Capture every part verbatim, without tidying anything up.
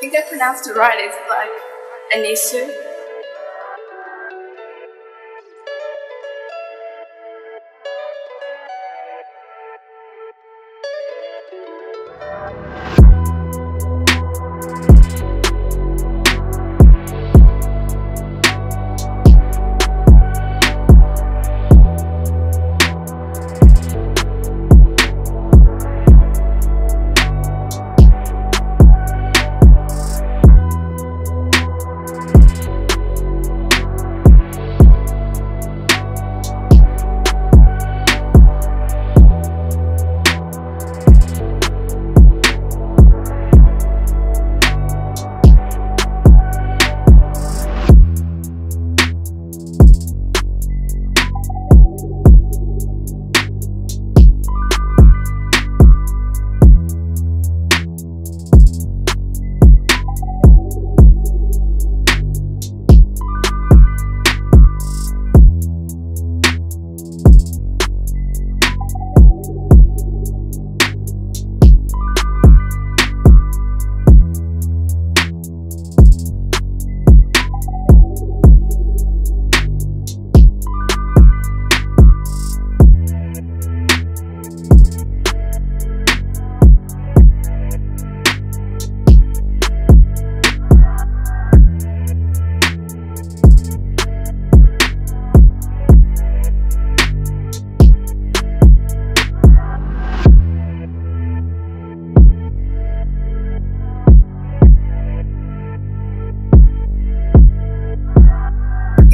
think I pronounced it right. It's like Anisu.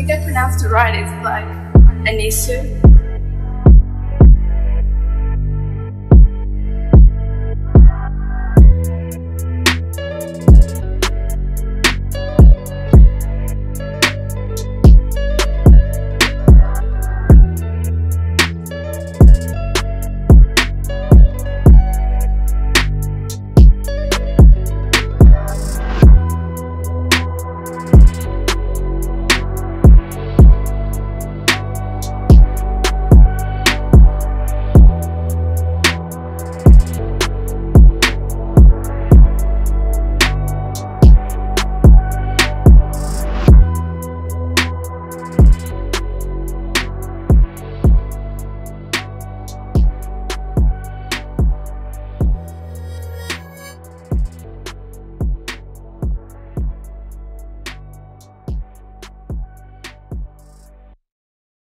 I pronounced it right, it's like Anisu.